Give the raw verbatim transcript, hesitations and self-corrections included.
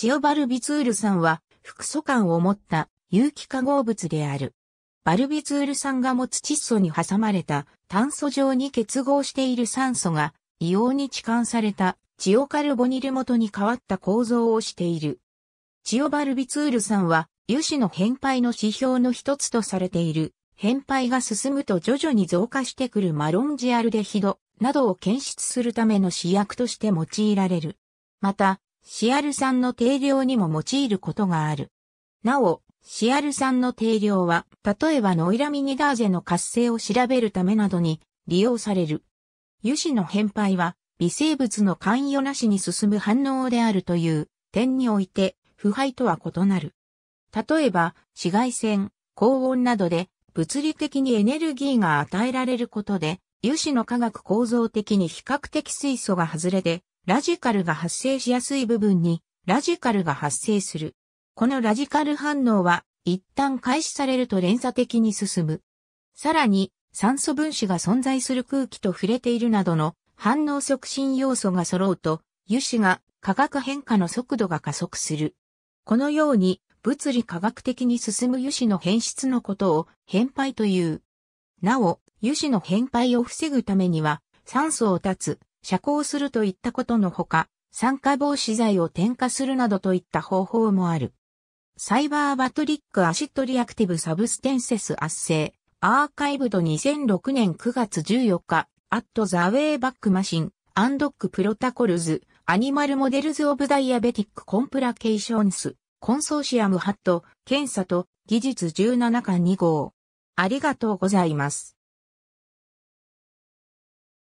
チオ・バルビツール酸は、複素間を持った有機化合物である。バルビツール酸が持つ窒素に挟まれた炭素上に結合している酸素が、硫黄に置換されたチオカルボニル元に変わった構造をしている。チオバルビツール酸は、油脂の変配の指標の一つとされている。変配が進むと徐々に増加してくるマロンジアルデヒドなどを検出するための試薬として用いられる。また、シアル酸の定量にも用いることがある。なお、シアル酸の定量は、例えばノイラミニダーゼの活性を調べるためなどに利用される。油脂の変配は、微生物の関与なしに進む反応であるという点において、腐敗とは異なる。例えば、紫外線、高温などで、物理的にエネルギーが与えられることで、油脂の化学構造的に比較的水素が外れで、ラジカルが発生しやすい部分に、ラジカルが発生する。このラジカル反応は、一旦開始されると連鎖的に進む。さらに、酸素分子が存在する空気と触れているなどの反応促進要素が揃うと、油脂が化学変化の速度が加速する。このように、物理化学的に進む油脂の変質のことを変配という。なお、油脂の変配を防ぐためには、酸素を断つ、遮光するといったことのほか、酸化防止剤を添加するなどといった方法もある。サイバーバトリックアシッドリアクティブサブステンセス圧製、アーカイブドにせんろくねんくがつじゅうよっか、アットザウェイバックマシン、アンドックプロタコルズ、アニマルモデルズオブダイアベティックコンプラケーションス。コンソーシアムハット、検査と技術じゅうななかんにごう。ありがとうございます。